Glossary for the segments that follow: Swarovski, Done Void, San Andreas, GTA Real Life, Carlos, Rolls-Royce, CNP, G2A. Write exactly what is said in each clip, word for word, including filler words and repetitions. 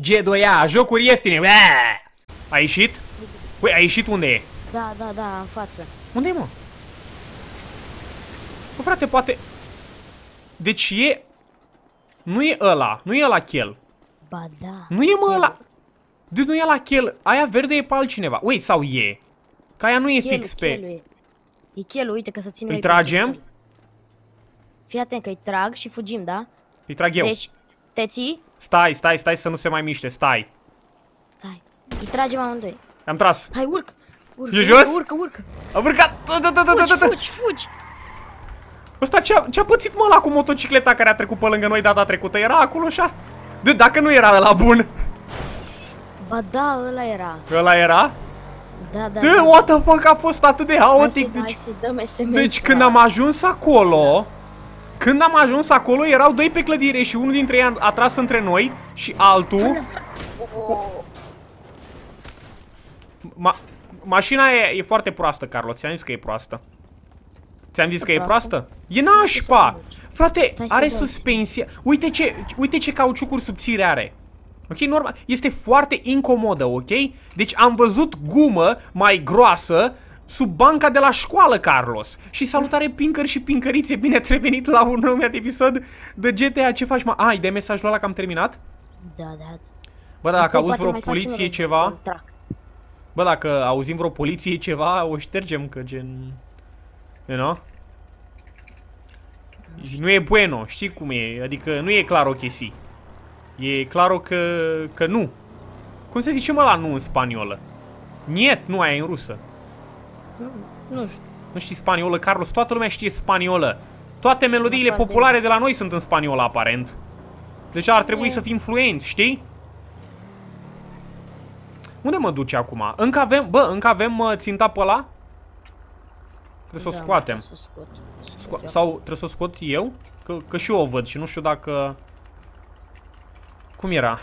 G doi A, jocuri ieftine. Baa! A ieșit? Păi, a ieșit unde e? Da, da, da, în față. Unde e, mă? Bă, frate, poate... Deci e... Nu e ăla, nu e ăla chel. Ba da. Nu e, mă, ăla... Deci nu e ăla chel, aia verde e pe altcineva. Ui, sau e? Că aia nu e chelul, fix pe... E, e chelul, uite că să ținem... Îi tragem? Fii atent că îi trag și fugim, da? Îi trag eu. Deci, te ții? Stai, stai, stai să nu se mai miște, stai. Stai. Îi tragem amândoi. Am tras. Hai, urc. Urcă, e jos? Urcă, urcă. Am urcat. Fugi, fugi, fugi. Ăsta ce-a pățit, mă, ăla cu motocicleta care a trecut pe lângă noi data trecută? Era acolo așa? De, dacă nu era ăla bun. Ba da, ăla era. Ăla era? Da, da. De, what the fuck, a fost atât de haotic. Deci când am ajuns acolo... Când am ajuns acolo, erau doi pe clădire și unul dintre ei a tras între noi și altul... Ma mașina e, e foarte proastă, Carlo, ți-am zis că e proastă. Ți-am zis că e proastă? E nașpa! Frate, are suspensie. Uite ce, uite ce cauciucuri subțire are. Ok, normal. Este foarte incomodă, ok? Deci am văzut gumă mai groasă sub banca de la școală, Carlos. Și salutare, pincări și pincărițe, bine ați revenit la un nou episod de G T A. Ce faci, mă? Ai de mesajul ăla că am terminat? Da, da. Bă, dacă auzi vreo poliție ceva... Bă, dacă auzim vreo poliție ceva, o ștergem, că gen... You know? Nu e bueno, știi cum e, adică nu e clar o chestie. E clar că, că nu. Cum se zice, mă, la nu în spaniolă? Niet, nu, aia e în rusă. Nu, nu știu. Nu știi spaniolă, Carlos? Toată lumea știe spaniolă. Toate melodiile populare de la noi sunt în spaniolă, aparent. Deci ar trebui să fim fluenți, știi? Unde mă duce acum? Încă avem, bă, încă avem ținta pe ăla? Trebuie să o scoatem. Sau trebuie să o scot eu? Că, că și eu o văd și nu știu dacă... Cum era?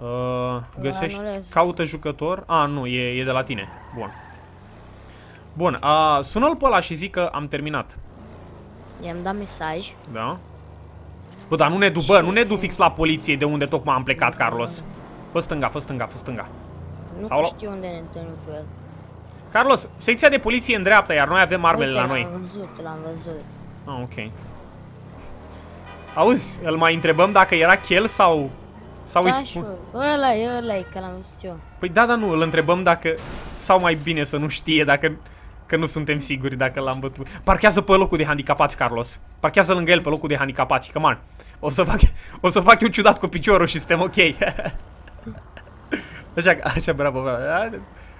Uh, găsești... Caută jucător? A, nu, e, e de la tine. Bun. Bun, uh, sună-l pe ăla și zic că am terminat. I-am dat mesaj. Da. Bă, dar nu ne du, bă, nu ne du fix la poliție de unde tocmai am plecat, Carlos. Fă stânga, fă stânga, fă stânga. Nu știu unde ne întâlnim cu el. Carlos, secția de poliție e în dreapta, iar noi avem armele la noi. L-am văzut, l-am văzut. Ah, ok. Auzi, îl mai întrebăm dacă era chel sau... sau îi spun... Ăla e, ăla e, că l-am văzut eu. Păi da, dar nu, îl întrebăm dacă... Sau mai bine să nu știe dacă... Că nu suntem siguri dacă l-am bătut. Parchează pe locul de handicapați, Carlos. Parchează lângă el pe locul de handicapați, come on. O să fac, o să fac eu ciudat cu piciorul și suntem ok. Așa, așa, bravo, bravo.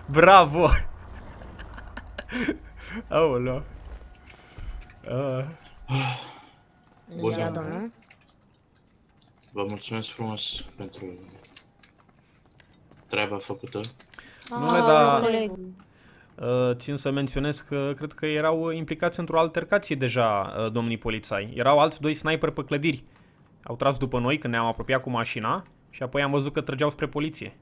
Bravo. Aolo. Uh. Bună, domnule. Vă mulțumesc frumos pentru treaba făcută. Nu, dar uh, țin să menționez că cred că erau implicați într-o altercație deja uh, domnii polițai. Erau alți doi sniperi pe clădiri. Au tras după noi când ne-am apropiat cu mașina și apoi am văzut că trăgeau spre poliție.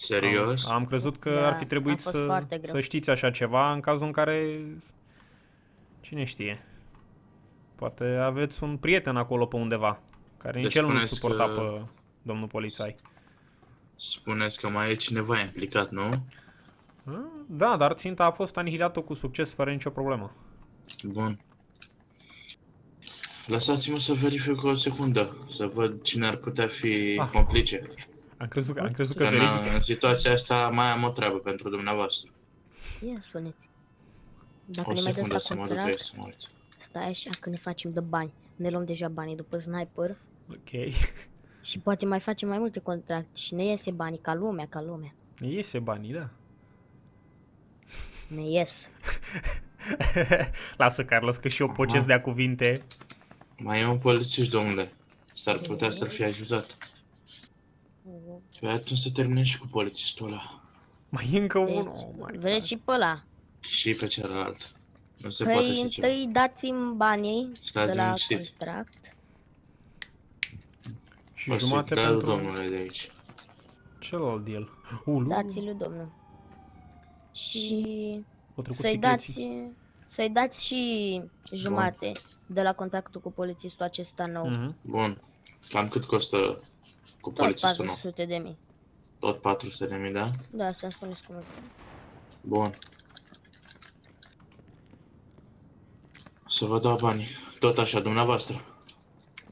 Serios? Am, am crezut că da, ar fi trebuit să, să știți așa ceva în cazul în care, cine știe, poate aveți un prieten acolo pe undeva, care nici el nu suporta că... pe domnul polițai. Spuneți că mai e cineva implicat, nu? Da, dar ținta a fost anihilată cu succes, fără nicio problemă. Bun. Lăsați-mă să verific o secundă, să văd cine ar putea fi ah. complice. Am crezut că, am crezut că verific. În situația asta mai am o treabă pentru dumneavoastră. Ia spuneți. Dacă o secundă să mă duc să mă uit. Stai așa, că ne facem de bani. Ne luăm deja banii după sniper. Ok. Și poate mai facem mai multe contracte și ne iese banii, ca lumea, ca lumea. Ne iese banii, da. Ne ies. Lasă, Carlos, că și eu pocesc de-a cuvinte. Mai e un polițist, domnule. S-ar putea să-l fi ajutat. Păi atunci să terminăm și cu polițistul ăla. Mai e încă unul. Vreți și pe ăla. Și pe celălalt. Nu se poate așa ceva. Păi întâi dați-mi banii de la contract. Și jumate pentru... domnule de aici. Celălalt de el. Dați-l lui domnul. Și... să-i dați... să-i dați și jumate de la contractul cu polițistul acesta nou. Bun. Cam cât costă... Cu polițistul nou. Tot patru sute de mii. Tot patru sute de mii, da? Da, ți-am spus cum. Bun. Să vă dau bani. Tot așa, dumneavoastră.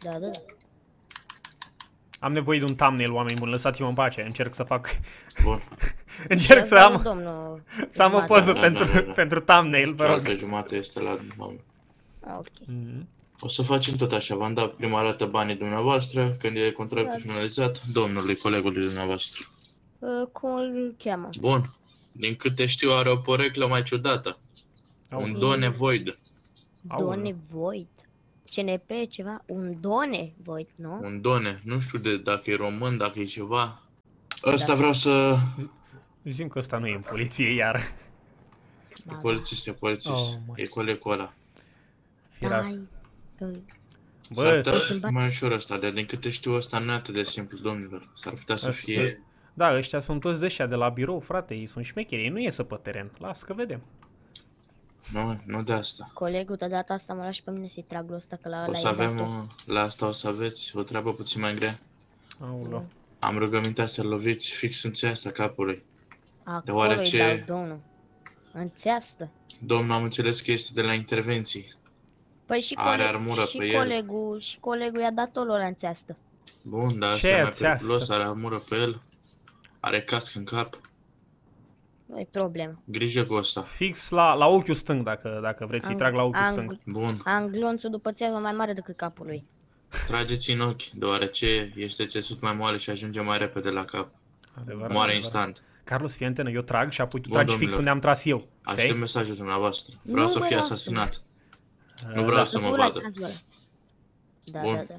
Da, da. Am nevoie de un thumbnail, oameni buni, lăsați-mă în pace, încerc să fac... Bun. Încerc să am... Domnul... Să am o poză da, pentru, da, da, da. pentru thumbnail, vă rog. Jumate este la... A, ok. Mm-hmm. O să facem tot așa, v-am dat prima dată banii dumneavoastră, când e contractul da. finalizat, domnului, colegului dumneavoastră. Uh, cum îl cheamă? Bun. Din câte știu, are o poreclă mai ciudată. Au. Un Done Void. Done Void? C N P, ceva? Un Done Void, nu? Un Done. Nu știu de dacă e român, dacă e ceva. Ăsta da. vreau să... Zicem că ăsta nu e în poliție, iar. E polițist, e polițist. Oh, e colegul ăla. Firac. Bă, putea mai ușor ăsta, dar din câte știu ăsta nu e atât de simplu, domnilor. S-ar putea să fie... Da, ăștia sunt toți ăștia de la birou, frate, ei sunt șmecheri, ei nu iese pe teren. Las că vedem. Nu, nu de asta. Colegul, de data asta mă las și pe mine să-i trag lui ăsta, că la ăla e... O să avem, la asta o să aveți o treabă puțin mai grea. Aulă. Am rugămintea să-l loviți fix în țeasta capului. Acolo-i dau domnul. În țeastă. Domnul, am înțeles că este de la intervenții. Păi și are coleg, armură și pe colegul, el. Și colegul i-a dat o la țeastă. Bun, dar asta e mai periculos, are armură pe el. Are casc în cap. Nu-i problemă. Grijă cu asta. Fix la, la ochiul stâng, dacă, dacă vreți, îi trag la ochiul ang stâng. Bun. Anglonțul după țeavă mai mare decât capul lui. Trageți în ochi, deoarece este țesut mai moale și ajunge mai repede la cap. Adevărat, moare instant. Carlos, fii antenă, eu trag și apoi tu tragi domnilor. fix unde am tras eu. Aștept mesajul dumneavoastră. Vreau nu să fiu asasinat. Nu vreau da, să mă vadă. Da, Bun. da, da.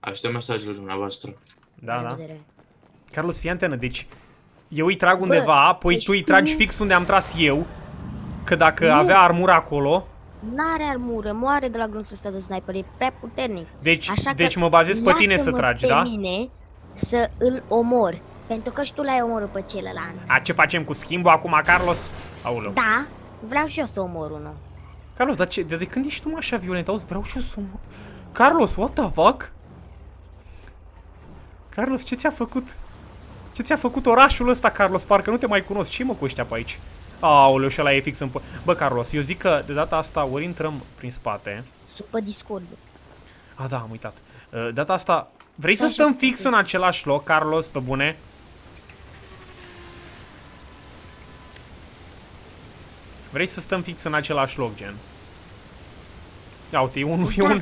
Aștept mesajul dumneavoastră. Da, da. Carlos, fii antenă, deci eu îi trag undeva, Bă, apoi deci tu îi tragi fix unde am tras eu. Că dacă nu. avea armura acolo... N-are armură, moare de la glonțul ăsta de sniper, e prea puternic. Deci, Așa deci mă bazez pe tine să tragi, da? Mine să îl omor, pentru că și tu l-ai omorât pe celălalt. A, ce facem cu schimbul acum, Carlos? Aulă. Da, vreau și eu să omor unul. Carlos, dar ce, de, de când ești tu așa violent? Auzi, vreau și eu să omor. Carlos, what the fuck? Carlos, ce ți-a făcut? Ce ți-a făcut orașul ăsta, Carlos? Parcă nu te mai cunosc. Ce-i mă cu ăștia pe aici? Aoleu, și ăla e fix în... Bă, Carlos, eu zic că de data asta ori intrăm prin spate... Supă Discord. A, da, am uitat. De data asta... Vrei să stăm fix în același loc, Carlos, pe bune? Vrei să stăm fix în același loc, gen? Ia uite, e unul... E, un...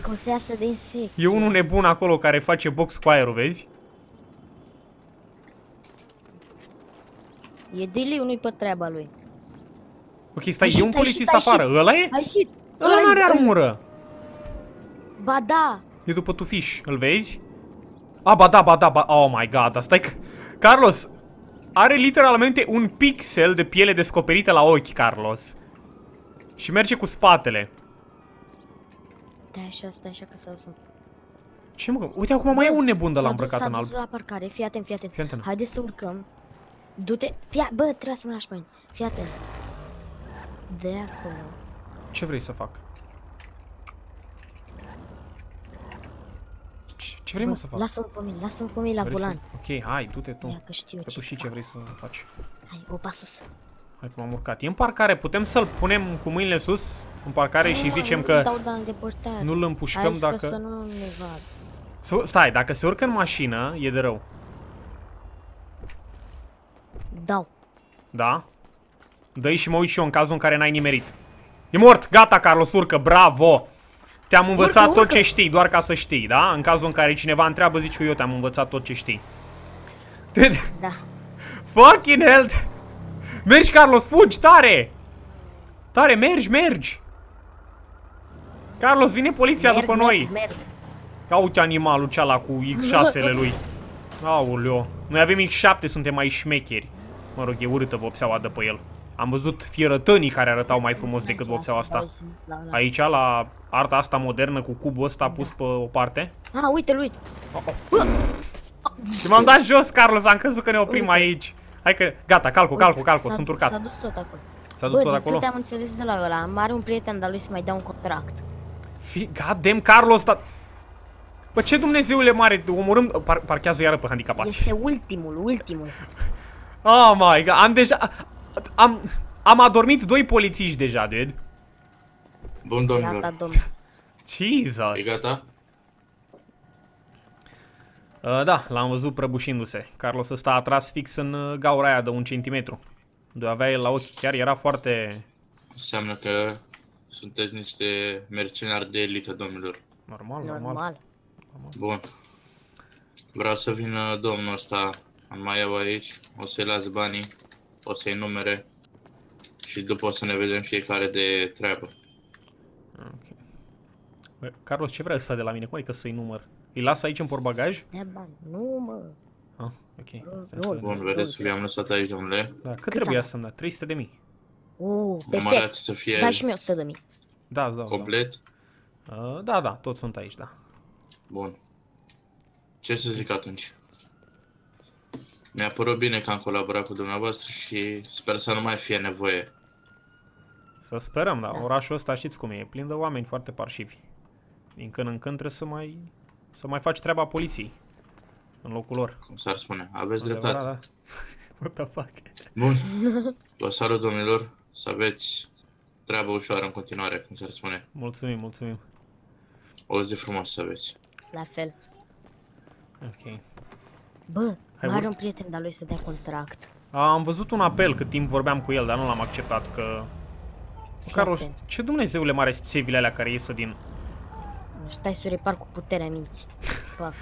e unul nebun acolo care face box cu aerul, vezi? E deliu, nu-i pe treaba lui. Ok, stai, e un polițist afară. Ăla e? Ăla n-are armură. Ba da. E după tufiș, îl vezi? A, ba da, ba da, ba... Oh my god, asta e că... Carlos, are literalmente un pixel de piele descoperită la ochi, Carlos. Și merge cu spatele. Da, așa, stai așa că s-au sunt. Ce mă... Uite, acum mai e un nebun de la îmbrăcat în alb. S-a dus la parcare, fii atent, fii atent. Haideți să urcăm. Du-te, fia, bă, trebuie să mă lași mâini, fii atent. De acolo. Ce vrei să fac? Ce, ce vrei bă, mă să fac? Lasă-mă pe mine, lasă-mă pe mine la vrei volan. Să... Ok, hai, du-te tu. Ia, că știu că tu știi ce vrei să faci. Hai, opa sus. Hai că m-am urcat. E în parcare, putem să-l punem cu mâinile sus în parcare nu, și zicem nu că nu-l împușcăm dacă... Să nu ne vad. Stai, dacă se urcă în mașină, e de rău. Dau. Da? Dă-i și mă uit și eu în cazul în care n-ai nimerit. E mort! Gata, Carlos, urcă! Bravo! Te-am învățat urcă, tot urcă. ce știi, doar ca să știi, da? În cazul în care cineva întreabă, zici că eu te-am învățat tot ce știi. Da. Fucking hell! Mergi, Carlos, fugi, tare! Tare, mergi, mergi! Carlos, vine poliția merg, după merg, noi! Merg. Ia uite animalul ceala cu X șase-le lui. Aoleo. Noi avem X șapte, suntem mai șmecheri. Mă rog, e urâtă vopseaua de pe el. Am văzut fierătănii care arătau mai frumos decât vopseaua asta. Aici, la arta asta modernă, cu cubul ăsta pus pe o parte. Ah, uite-l, uite! Și m-am dat jos, Carlos, am crezut că ne oprim aici. Hai că... Gata, calcu, calcu, calcu, sunt urcat. S-a dus tot acolo. S-a dus tot acolo? Bă, am înțeles de la ăla. Mare un prieten, dar lui să mai dea un contract. God damn, Carlos, dar... Bă, ce Dumnezeule mare, omorâm... Par parchează iară pe handicapați. Este ultimul, ultimul. Oh my god, am deja... Am, am adormit doi polițiști deja, dude. Bun, domnilor. Gata, domn. Jesus. E gata? Uh, da, l-am văzut prăbușindu-se. Carlos ăsta a tras fix în gaura aia de un centimetru. De avea el la ochi, chiar era foarte... Înseamnă că sunteți niște mercenari de elită, domnilor. Normal, normal. normal. Bun. Vreau să vină domnul ăsta, îl mai iau aici, o să-i las banii, o să-i numere și după o să ne vedem fiecare de treabă. Ok. Bă, Carlos, ce vrea ăsta de la mine? Cum adică să-i număr? Îi las aici în portbagaj? Nu, mă. Ah, ok. Bun, vedeți că le-am lăsat aici, domnule. Da, cât trebuia să-mi da? trei sute de mii. Uuu, perfect. Să fie... Da, și mie o sută de mii. Da, da, da. Complet? Uh, da, da, toți sunt aici, da. Bun. Ce să zic atunci? Mi-a părut bine că am colaborat cu dumneavoastră și sper să nu mai fie nevoie. Să sperăm, da. Orașul ăsta știți cum e, e plin de oameni foarte parșivi. Din când în când trebuie să mai, să mai faci treaba poliției în locul lor. Cum s-ar spune, aveți dreptate. Da. What the fuck? Bun. Vă salut, domnilor, să aveți treabă ușoară în continuare, cum s-ar spune. Mulțumim, mulțumim. O zi frumoasă să aveți. La fel. Ok. Bă, mai are un prieten de-a lui să dea contract. Am văzut un apel cât timp vorbeam cu el, dar nu l-am acceptat, că... Carlos, ce Dumnezeule mare sunt țevile alea care iesă din... Stai să repar cu puterea minții. Fac.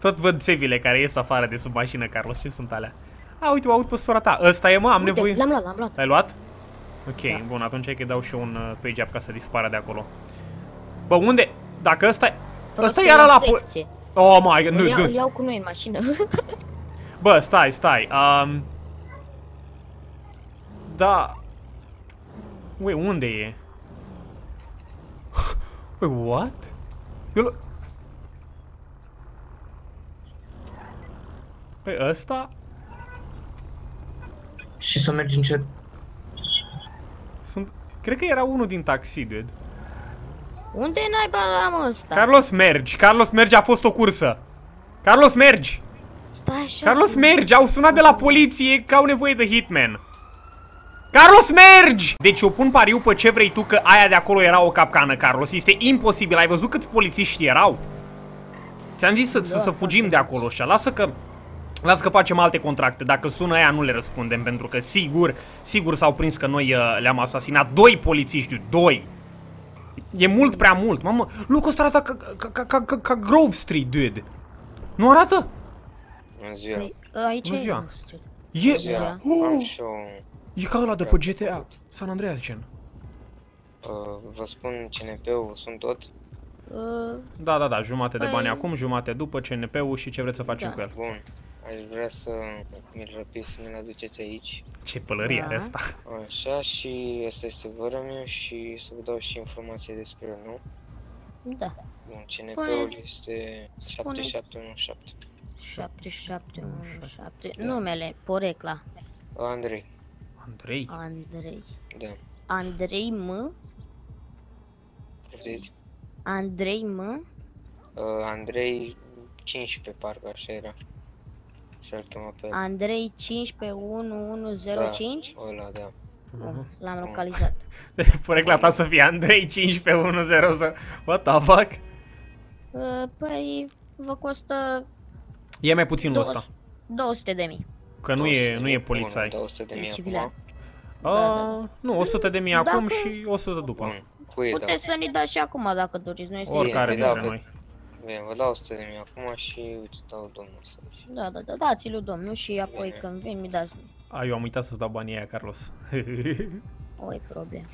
Tot văd țevile care ies afară de sub mașină, Carlos, ce sunt alea? A, uite, o aud pe sora ta. Ăsta e, mă, am uite, nevoie... l-am luat, l-am luat. L-ai luat? Ok, da. Bun, atunci hai că dau și eu un page up ca să dispară de acolo. Bă, unde? Dacă ăsta... Ăsta e iară la... Oh my god, nu, nu. Îl iau cu noi în mașină. Bă, stai, stai. Um... Da... Ui, unde e? Ui, what? Eu... Păi ăsta? Și să mergi încet. Sunt... Cred că era unul din taxi, dude. Unde naiba am ăsta? Carlos, mergi! Carlos, mergi! A fost o cursă! Carlos, mergi! Stai așa... Carlos, mergi! Au sunat de la poliție că au nevoie de hitman! Carlos, mergi! Deci eu pun pariu pe ce vrei tu că aia de acolo era o capcană, Carlos. Este imposibil. Ai văzut câți polițiști erau? Ți-am zis să, da, să fugim de acolo așa. Lasă că... Lasă că facem alte contracte. Dacă sună aia, nu le răspundem. Pentru că sigur, sigur s-au prins că noi uh, le-am asasinat. Doi polițiști, doi! E mult prea mult, mamă, locul ăsta arată ca, ca, ca, ca, ca Grove Street, dude. Nu arată? Bună ziua. Aici e ziua. E... Ziua. Oh! E ca ăla de pe G T A, San Andreas, gen. Uh, vă spun C N P-ul, sunt tot? Uh, da, da, da, jumate de bani acum, jumate după C N P-ul și ce vreți să facem da. cu el. Bun, aș vrea să mi-l răpiți, să mi-l aduceți aici. Ce pălărie are asta. Așa, și asta este vărul meu și să vă dau și informații despre el, nu? Da. Bun, C N P-ul este șapte șapte unu șapte. șapte șapte unu șapte. Numele, porecla. Andrei. Andrei? Andrei. Da. Andrei M. Poftiți? Andrei M. Uh, Andrei cincisprezece, parcă așa era. Și-l chema pe... Andrei cincisprezece unu unu zero cinci? Da, ăla, da. Uh-huh. L-am localizat. Deci porecla ta să fie Andrei cincisprezece unu zero zero. What the fuck? Uh, păi, vă costă... E mai puțin ăsta. două sute de mii. Că nu e, nu e polițai. două sute de mii acum? Uh, nu, o sută de mii acum și o sută după. Puteți să ne dați și acum dacă doriți. Noi oricare dintre noi. Bine, vă dau o sută de mii acum și uite, dau domnul să aici. Da, da, da, dați-l lui domnul și apoi bine. Când vin mi dați. A, eu am uitat să-ți dau banii aia, Carlos. O, e problemă.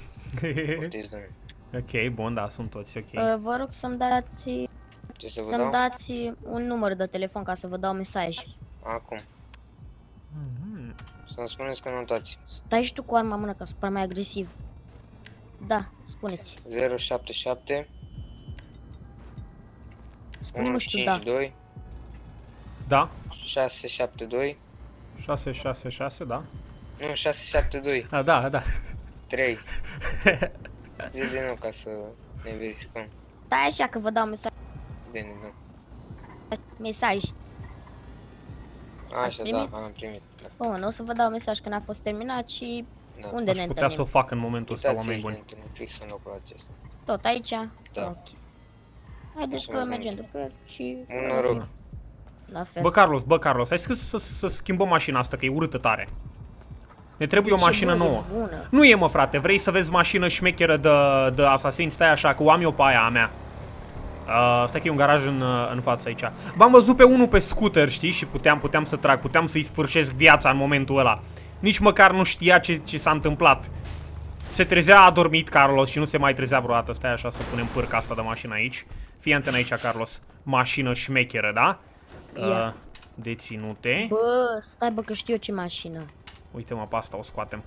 Ok, bun, da, sunt toți, ok. Uh, vă rog să-mi dați... Ce să vă să-mi dați un număr de telefon ca să vă dau mesaj. Acum. Mm-hmm. Să-mi spuneți că nu uitați. Stai și tu cu arma în mână, ca să par mai agresiv. Da, spuneți. zero șapte șapte. unu cinci doi. Da. șase șapte doi. șase șase șase, da. Nu, șase șapte doi. A, da, da. trei. Zici de nou ca să ne verificăm. Stai așa că vă dau mesaj. de drum. Mesaj. Așa, da, am primit. Bun, o să vă dau mesaj când a fost terminat și da. Unde Aș ne întâlnim. Putea să o fac în momentul ăsta, oameni buni. Fix în locul acesta. Tot aici? Da. Ok. Haideți că mergem după el și... Un noroc. La fel. Bă, Carlos, bă, Carlos, hai să, să, să schimbăm mașina asta, că e urâtă tare. Ne trebuie de o mașină nouă. Nu e, mă, frate, vrei să vezi mașină șmecheră de, de asasin? Stai așa, că o am eu pe aia a mea. Uh, stai că e un garaj în, în față aici. B-am văzut pe unul pe scooter, știi? Și puteam, puteam să trag, puteam să-i sfârșesc viața în momentul ăla. Nici măcar nu știa ce, ce s-a întâmplat. Se trezea adormit, Carlos, și nu se mai trezea vreodată. Stai așa să punem pârca asta de mașină aici. Fii antenă aici, Carlos. Mașină șmecheră, da? Uh, deținute. Bă, stai bă că știu ce mașină. Uite-mă, pe asta o scoatem.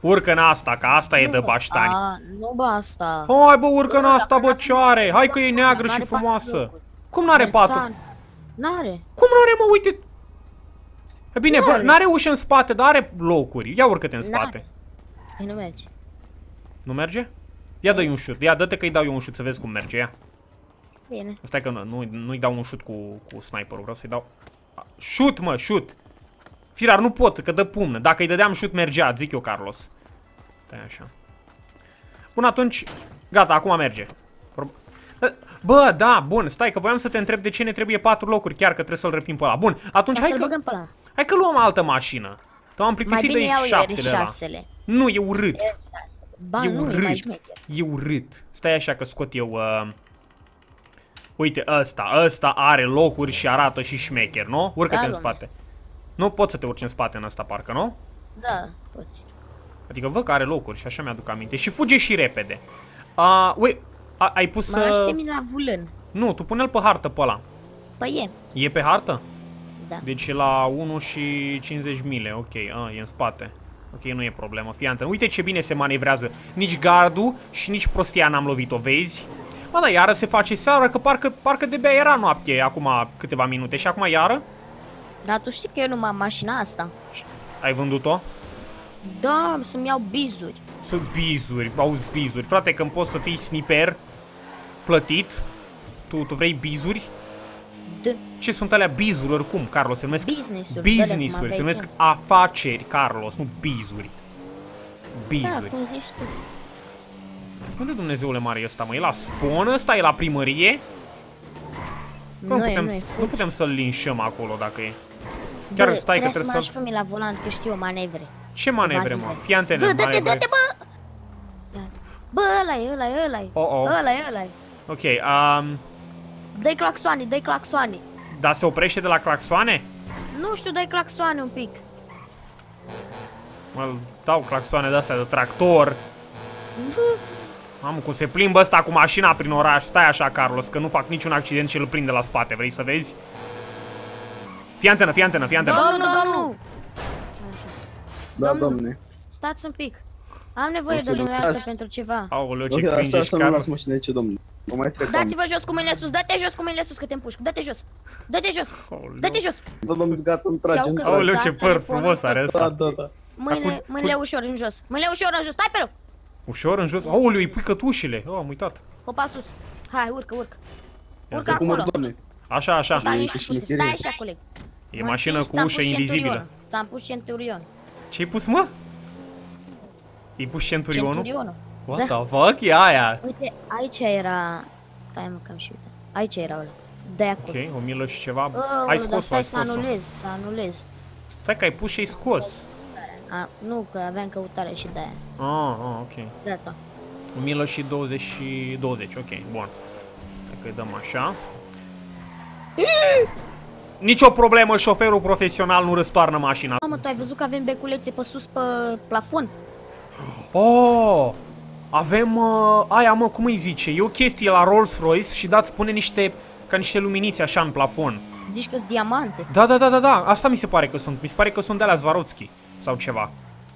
Urcă în asta, că asta nu, e de baștani. A, nu bă, asta. Hai bă, urcă în asta, bă, cioare. Hai că e neagră și frumoasă. Cum n-are patru? N-are. Cum n-are, mă, uite. E bine, bă, n-are ușă în spate, dar are locuri. Ia urcă-te în spate. Nu merge. Nu merge? Ia dă-i un șut. Ia, dă-te că îi dau eu un șut să vezi cum merge, ia. Bine. Stai că nu, nu-i dau un șut cu, cu sniperul, vreau să-i dau... Șut, mă, șut! Firar, nu pot, că dă pumnă. Dacă îi dădeam șut, mergea, zic eu, Carlos. Stai așa. Până atunci, gata, acum merge. Bă, da, bun, stai că voiam să te întreb de ce ne trebuie patru locuri, chiar că trebuie să-l răpim pe ăla. Bun, atunci hai că... Hai că luăm altă mașină. Te-am plictisit de X șapte-le. Nu, e urât. E urât. E urât. Stai așa că scot eu... Uite, ăsta, ăsta are locuri și arată și șmecher, nu? Urcă-te în spate. Nu poți să te urci în spate în asta, parcă, nu? Da, poți. Adică văd că are locuri și așa mi-aduc aminte. Și fuge și repede. Uh, ui, a, ai pus... Mă aștepti la vulân. Nu, tu pune-l pe hartă pe ăla. Păi e. E pe hartă? Da. Deci e la unu și cincizeci mile, ok, a, e în spate. Ok, nu e problemă, fii antenă. Uite ce bine se manevrează. Nici gardul și nici prostia n-am lovit-o, vezi? Mă, da, iară se face seara, că parcă, parcă de-abia era noapte acum câteva minute și acum iară. Dar tu știi că eu nu m-am mașina asta. Ai vândut-o? Da, să-mi iau bizuri. Sunt bizuri, auzi, bizuri. Frate, când poți să fii sniper plătit, tu, tu vrei bizuri? Da. Ce sunt alea bizuri oricum, Carlos? Se numesc business-uri, business-uri, se numesc afaceri, Carlos, nu bizuri. Bizuri. Da, cum zici tu. Unde Dumnezeule mare e ăsta, mă? E la spawn ăsta? E la primărie? Că nu putem, nu putem să-l linșăm acolo dacă e. Chiar stai că trebuie să... Trebuie să mă aș la volan, că știu manevre. Ce manevre, mă? Fii antenă, manevre. Bă, dă-te, dă-te, bă! Bă, ăla-i, ăla-i, ăla-i. Ăla-i, ăla-i. Ok, um... dă-i claxoane, dă-i claxoane. Dar se oprește de la claxoane? Nu știu, dă-i claxoane un pic. Mă dau claxoane de-astea de tractor. Mamă, cum se plimbă ăsta cu mașina prin oraș. Stai așa, Carlos, că nu fac niciun accident și îl prind de la spate. Vrei să vezi? Fii antenă, fii antenă, fii antenă. Domnul, domnul! Da, domne. Stați un pic. Am nevoie de dumneavoastră pentru ceva. Aoleu, ce cringe ești, Carlos. Dați-vă jos cu mâinile sus, dă-te jos cu mâinile sus, că te împușc. Dă-te jos, dă-te jos, dă-te jos. Da, domnul, gata, îmi trage. Aoleu, ce păr frumos are ăsta. Mâinile ușor în jos, mâinile ușor în jos, stai pe loc. Ușor în jos? Aoleu, îi pui cătușile! Oh, am uitat! Hopa sus! Hai, urcă, urcă! Urcă acolo! Așa, așa! Stai așa, coleg! E mașină cu ușă invizibilă! Ți-am pus centurion! Ce-ai pus, mă? I-ai pus centurionul? Centurionul! What the fuck e aia? Uite, aici era... Stai, mă, că am și uitat! Aici era ăla! De-aia acolo! Ok, o milă și ceva... Ai scos-o, ai scos-o! Stai să anulez, să anulez! Stai că ai pus și ai scos! A, nu, că aveam căutare și de-aia. Ah, ah, ok. Gata. O milă și douăzeci și douăzeci, ok, bun. Dacă dăm așa. Nici o problemă, șoferul profesional nu răstoarnă mașina. Mamă, tu ai văzut că avem beculețe pe sus, pe plafon? Oh! Avem, uh, aia mă, cum îi zice, e o chestie la Rolls-Royce și dați pune niște, ca niște luminițe așa în plafon. Zici că-s diamante? Da, da, da, da, da, asta mi se pare că sunt, mi se pare că sunt de alea Swarovski. Sau ceva.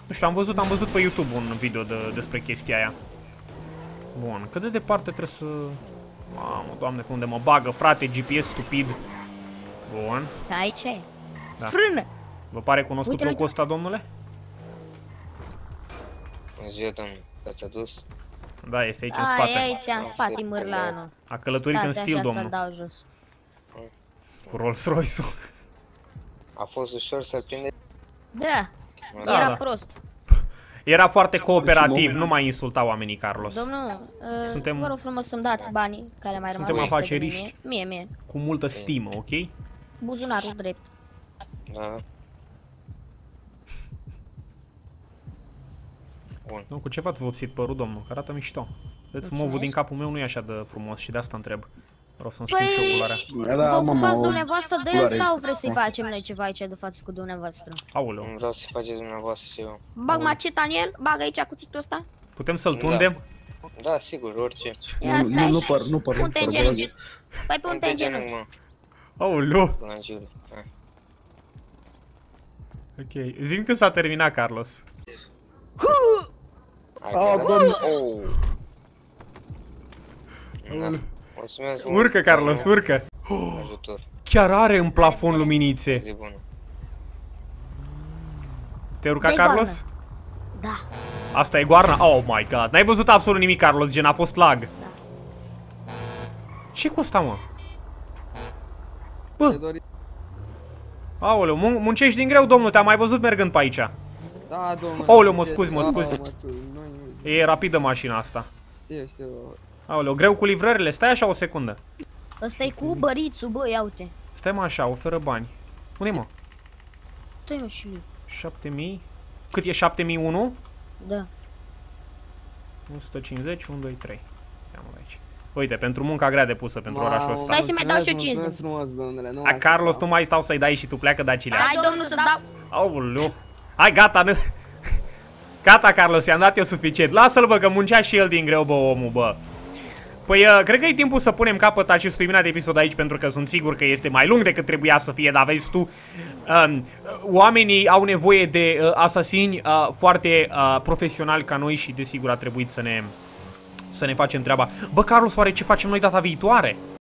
Nu știu, am văzut, am văzut pe YouTube un video de, despre chestia aia. Bun, cât de departe trebuie să... Mamă, doamne, pe unde mă bagă, frate, G P S stupid. Bun. Aici e. Da. Frână! Vă pare cunoscut locul ăsta, domnule? Bună ziua, domnule. Te-ați adus? Da, este aici. A, în spate. E aici în spate, e mârlanul. A călătorit, da, în stil, domnul. Dau jos. Cu Rolls-Royce-ul. A fost ușor să-l prinde? Da, da, era da. prost. Era foarte cooperativ, nu mai insulta oamenii, Carlos. Domnul, uh, suntem... vă rog frumos să-mi dați banii care mai rămân. Suntem afaceriști. Mie, mie. Cu multă stimă, ok? Buzunarul drept. Da. Bun. Nu, cu ce v-ați vopsit părul, domnul? Că arată mișto. Vedeți, movul din capul meu nu e așa de frumos și de asta întreb. Vreau să-mi schimb și o culoare. Vă ocupați dumneavoastră de el sau vreți să-i facem noi ceva aici de față cu dumneavoastră? Aoleu. Vreau să-i faceți dumneavoastră ceva. Bag maceta în el, bag aici cuțitul ăsta. Putem să-l tundem? Da, sigur, orice. Nu păr, nu păr. Punte-n genunchi. Păi punte-n genunchi. Aoleu. Ok, zi-mi când s-a terminat, Carlos. Oh, domnul. Urcă, Carlos, urcă! Oh, chiar are în plafon luminițe! Te-ai urcat, Carlos? Da. Asta e goarna? Oh my god! N-ai văzut absolut nimic, Carlos, gen a fost lag! Da. Ce cu asta, mă? Bă! Aoleu, mun muncești din greu, domnul, te-am mai văzut mergând pe aici! Da, domnul! Aoleu, mă scuzi, mă scuzi! E rapidă mașina asta! Știu, știu... Aoleu, greu cu livrările, stai așa o secundă. Ăsta-i cu bărițul, bă, ia uite. Stai mă așa, oferă bani. Pune-i mă. Stai mă și lui. șapte mii. Cât e, șapte mii unu? Da. unu sute cincizeci, unu, doi, trei. Ia-mă aici. Uite, pentru munca grea depusă pentru orașul ăsta. Stai să-mi dau și eu cincizeci. A, Carlos, tu mai stau să-i dai și tu, pleacă dacilea. Hai, domnul, să-mi dau. Aoleu. Hai, gata, nu. Gata, Carlos, i-am dat eu suficient. Lasă-l, bă, că muncea și el din greu, bă, omul, bă. Păi, uh, cred că e timpul să punem capăt acestui minunat episod aici, pentru că sunt sigur că este mai lung decât trebuia să fie, dar vezi tu, uh, oamenii au nevoie de uh, asasini uh, foarte uh, profesionali ca noi și desigur a trebuit să ne, să ne facem treaba. Bă, Carlos, oare ce facem noi data viitoare?